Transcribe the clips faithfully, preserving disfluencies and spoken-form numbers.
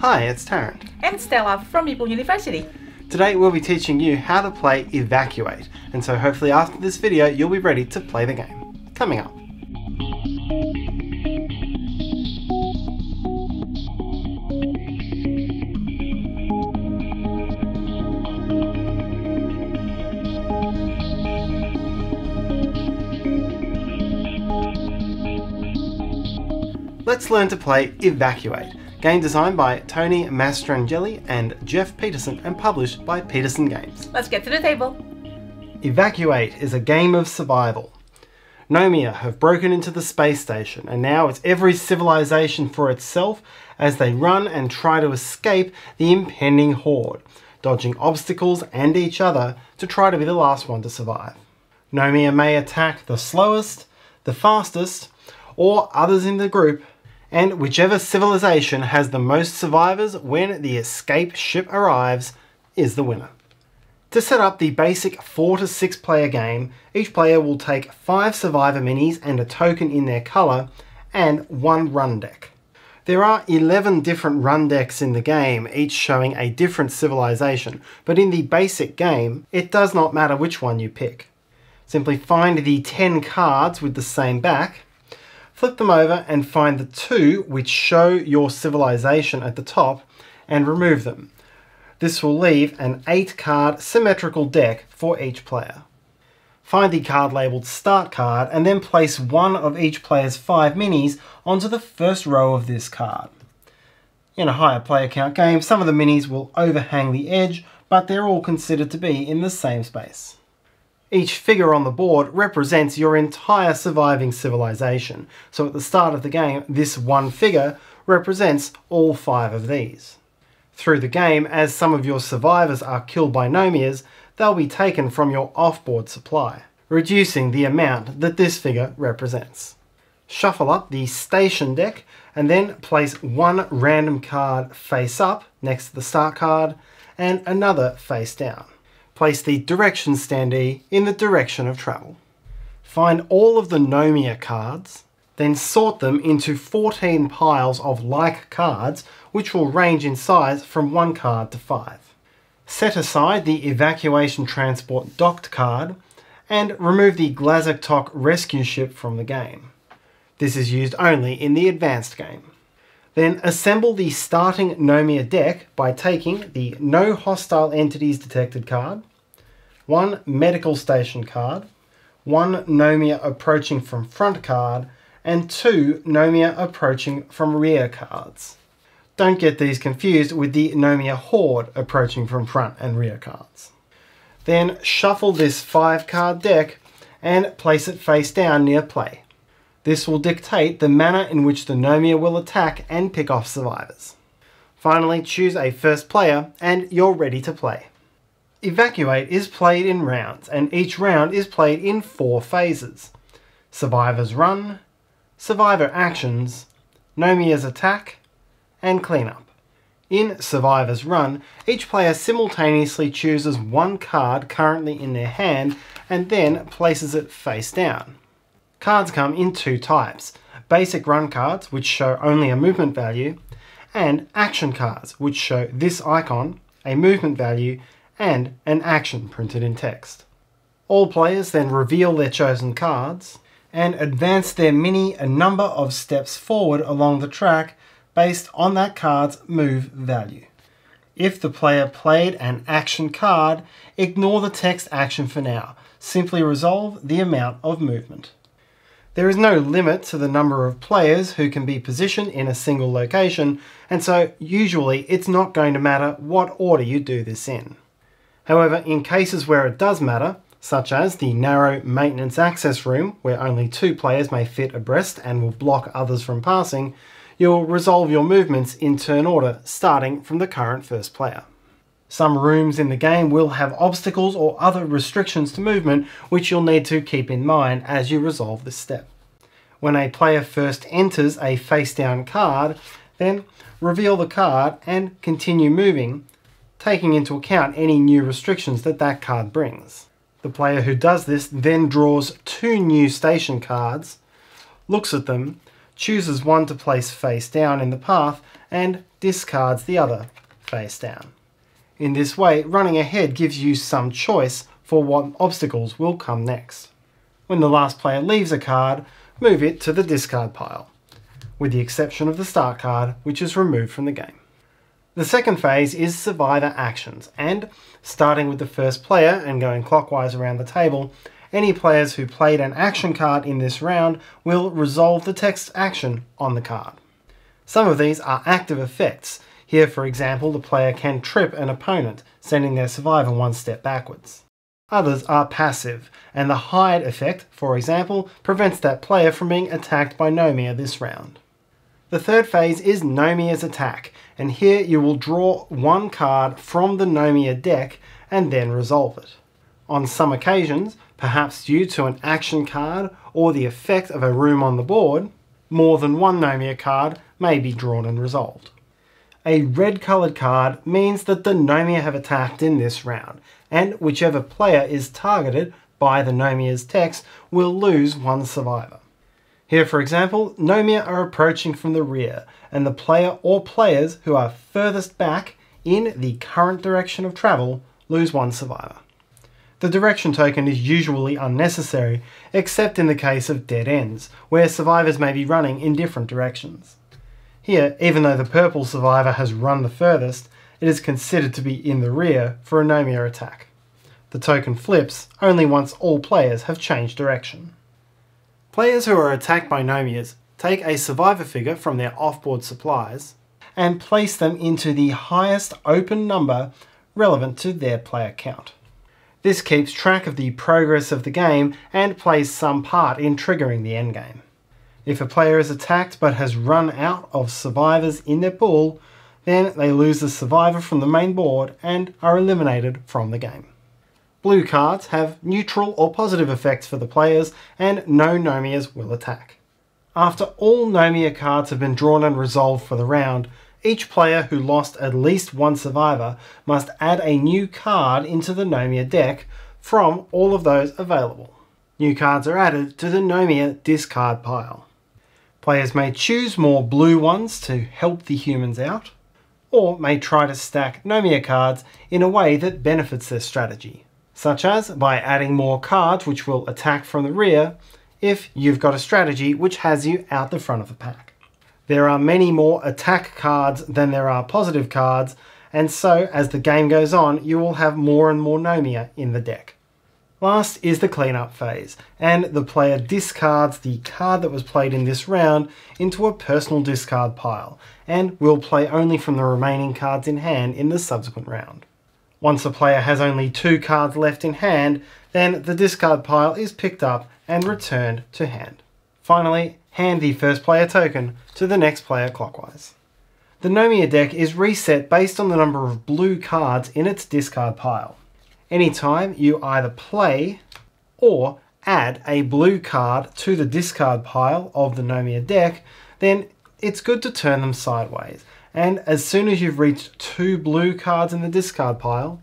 Hi, it's Tarrant. And Stella from Meeple University. Today we'll be teaching you how to play Evacuate, and so hopefully after this video you'll be ready to play the game. Coming up. Let's learn to play Evacuate, game designed by Tony Mastrangelli and Jeff Petersen and published by Petersen Games. Let's get to the table. Evacuate is a game of survival. Nomia have broken into the space station, and now it's every civilization for itself as they run and try to escape the impending horde, dodging obstacles and each other to try to be the last one to survive. Nomia may attack the slowest, the fastest, or others in the group, and whichever civilization has the most survivors when the escape ship arrives is the winner. To set up the basic four to six player game, each player will take five survivor minis and a token in their colour, and one run deck. There are eleven different run decks in the game, each showing a different civilization, but in the basic game, it does not matter which one you pick. Simply find the ten cards with the same back, flip them over and find the two which show your civilization at the top and remove them. This will leave an eight card symmetrical deck for each player. Find the card labelled Start card and then place one of each player's five minis onto the first row of this card. In a higher player count game, some of the minis will overhang the edge, but they're all considered to be in the same space. Each figure on the board represents your entire surviving civilization, so at the start of the game, this one figure represents all five of these. Through the game, as some of your survivors are killed by Nomias, they'll be taken from your off-board supply, reducing the amount that this figure represents. Shuffle up the station deck, and then place one random card face up next to the Start card, and another face down. Place the direction standee in the direction of travel. Find all of the Nomia cards, then sort them into fourteen piles of like cards, which will range in size from one card to five. Set aside the Evacuation Transport Docked card, and remove the Glazik Tok rescue ship from the game. This is used only in the advanced game. Then assemble the starting Nomia deck by taking the No Hostile Entities Detected card, one Medical Station card, one Nomia Approaching from Front card, and two Nomia Approaching from Rear cards. Don't get these confused with the Nomia Horde Approaching from Front and Rear cards. Then shuffle this five card deck and place it face down near play. This will dictate the manner in which the Nomia will attack and pick off survivors. Finally, choose a first player and you're ready to play. Evacuate is played in rounds, and each round is played in four phases. Survivors run, survivor actions, Nomia's attack, and cleanup. In Survivors Run, each player simultaneously chooses one card currently in their hand and then places it face down. Cards come in two types: basic run cards, which show only a movement value, and action cards, which show this icon, a movement value, and an action printed in text. All players then reveal their chosen cards, and advance their mini a number of steps forward along the track based on that card's move value. If the player played an action card, ignore the text action for now. Simply resolve the amount of movement. There is no limit to the number of players who can be positioned in a single location, and so usually it's not going to matter what order you do this in. However, in cases where it does matter, such as the narrow maintenance access room where only two players may fit abreast and will block others from passing, you'll resolve your movements in turn order, starting from the current first player. Some rooms in the game will have obstacles or other restrictions to movement, which you'll need to keep in mind as you resolve this step. When a player first enters a face-down card, then reveal the card and continue moving, taking into account any new restrictions that that card brings. The player who does this then draws two new station cards, looks at them, chooses one to place face down in the path and discards the other face down. In this way, running ahead gives you some choice for what obstacles will come next. When the last player leaves a card, move it to the discard pile, with the exception of the start card, which is removed from the game. The second phase is survivor actions, and starting with the first player and going clockwise around the table, any players who played an action card in this round will resolve the text action on the card. Some of these are active effects. Here, for example, the player can trip an opponent, sending their survivor one step backwards. Others are passive, and the hide effect, for example, prevents that player from being attacked by Nomia this round. The third phase is Nomia's attack, and here you will draw one card from the Nomia deck and then resolve it. On some occasions, perhaps due to an action card or the effect of a room on the board, more than one Nomia card may be drawn and resolved. A red coloured card means that the Nomia have attacked in this round, and whichever player is targeted by the Nomia's text will lose one survivor. Here, for example, Nomia are approaching from the rear, and the player or players who are furthest back in the current direction of travel lose one survivor. The direction token is usually unnecessary, except in the case of dead ends, where survivors may be running in different directions. Here, even though the purple survivor has run the furthest, it is considered to be in the rear for a Nomia attack. The token flips only once all players have changed direction. Players who are attacked by Nomias take a survivor figure from their off-board supplies and place them into the highest open number relevant to their player count. This keeps track of the progress of the game and plays some part in triggering the endgame. If a player is attacked but has run out of survivors in their pool, then they lose the survivor from the main board and are eliminated from the game. Blue cards have neutral or positive effects for the players, and no Nomias will attack. After all Nomia cards have been drawn and resolved for the round, each player who lost at least one survivor must add a new card into the Nomia deck from all of those available. New cards are added to the Nomia discard pile. Players may choose more blue ones to help the humans out, or may try to stack Nomia cards in a way that benefits their strategy, such as by adding more cards which will attack from the rear if you've got a strategy which has you out the front of the pack. There are many more attack cards than there are positive cards, and so as the game goes on you will have more and more Nomia in the deck. Last is the cleanup phase, and the player discards the card that was played in this round into a personal discard pile, and will play only from the remaining cards in hand in the subsequent round. Once a player has only two cards left in hand, then the discard pile is picked up and returned to hand. Finally, hand the first player token to the next player clockwise. The Nomia deck is reset based on the number of blue cards in its discard pile. Anytime you either play or add a blue card to the discard pile of the Nomia deck, then it's good to turn them sideways. And as soon as you've reached two blue cards in the discard pile,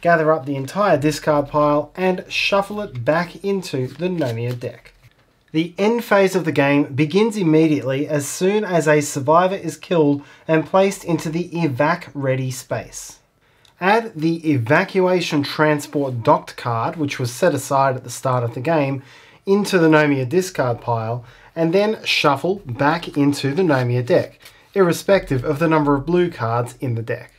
gather up the entire discard pile and shuffle it back into the Nomia deck. The end phase of the game begins immediately as soon as a survivor is killed and placed into the evac ready space. Add the evacuation transport docked card, which was set aside at the start of the game, into the Nomia discard pile and then shuffle back into the Nomia deck, irrespective of the number of blue cards in the deck.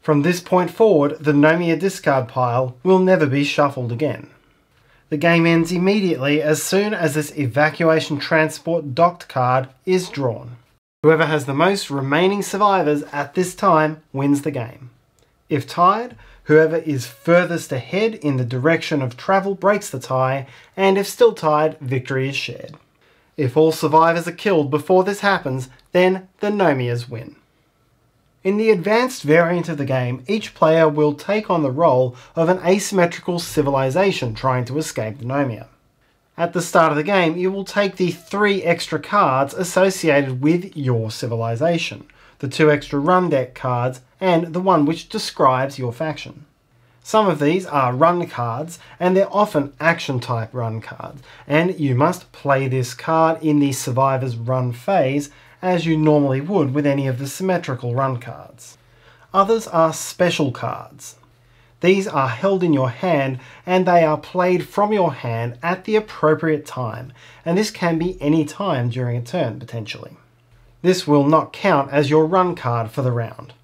From this point forward, the Nomia discard pile will never be shuffled again. The game ends immediately as soon as this evacuation transport docked card is drawn. Whoever has the most remaining survivors at this time wins the game. If tied, whoever is furthest ahead in the direction of travel breaks the tie, and if still tied, victory is shared. If all survivors are killed before this happens, then the Nomias win. In the advanced variant of the game, each player will take on the role of an asymmetrical civilization trying to escape the Nomia. At the start of the game, you will take the three extra cards associated with your civilization, the two extra run deck cards, and the one which describes your faction. Some of these are run cards, and they're often action type run cards, and you must play this card in the survivor's run phase as you normally would with any of the symmetrical run cards. Others are special cards. These are held in your hand and they are played from your hand at the appropriate time, and this can be any time during a turn potentially. This will not count as your run card for the round.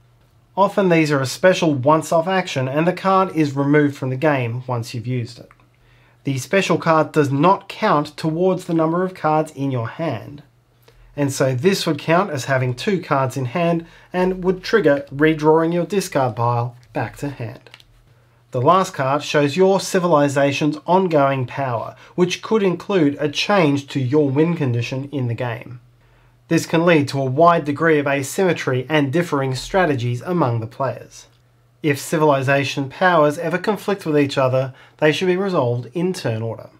Often these are a special once-off action and the card is removed from the game once you've used it. The special card does not count towards the number of cards in your hand, and so this would count as having two cards in hand and would trigger redrawing your discard pile back to hand. The last card shows your civilization's ongoing power, which could include a change to your win condition in the game. This can lead to a wide degree of asymmetry and differing strategies among the players. If civilization powers ever conflict with each other, they should be resolved in turn order.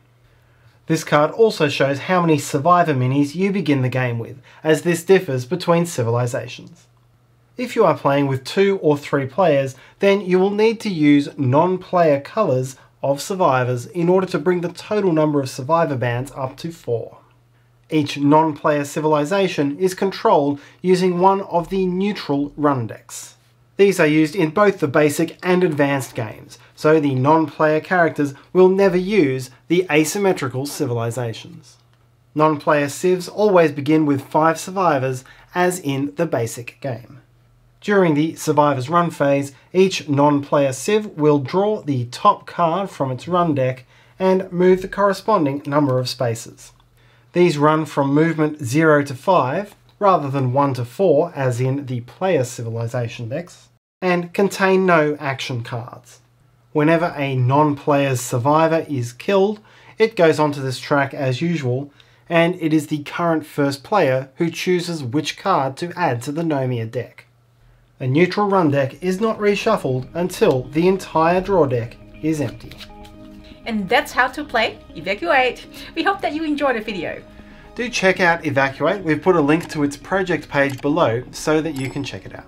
This card also shows how many survivor minis you begin the game with, as this differs between civilizations. If you are playing with two or three players, then you will need to use non-player colors of survivors in order to bring the total number of survivor bands up to four. Each non-player civilization is controlled using one of the neutral run decks. These are used in both the basic and advanced games, so the non-player characters will never use the asymmetrical civilizations. Non-player civs always begin with five survivors, as in the basic game. During the survivor's run phase, each non-player civ will draw the top card from its run deck and move the corresponding number of spaces. These run from movement zero to five, rather than one to four as in the player civilization decks, and contain no action cards. Whenever a non-player's survivor is killed, it goes onto this track as usual, and it is the current first player who chooses which card to add to the Nomia deck. A neutral run deck is not reshuffled until the entire draw deck is empty. And that's how to play Evacuate. We hope that you enjoyed the video. Do check out Evacuate. We've put a link to its project page below so that you can check it out.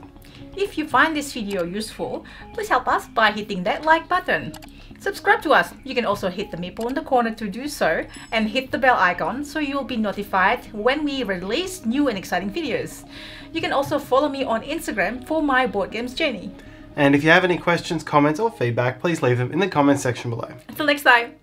If you find this video useful, please help us by hitting that like button. Subscribe to us. You can also hit the meeple in the corner to do so, and hit the bell icon so you'll be notified when we release new and exciting videos. You can also follow me on Instagram for my board games journey. And if you have any questions, comments or feedback, please leave them in the comments section below. Until next time.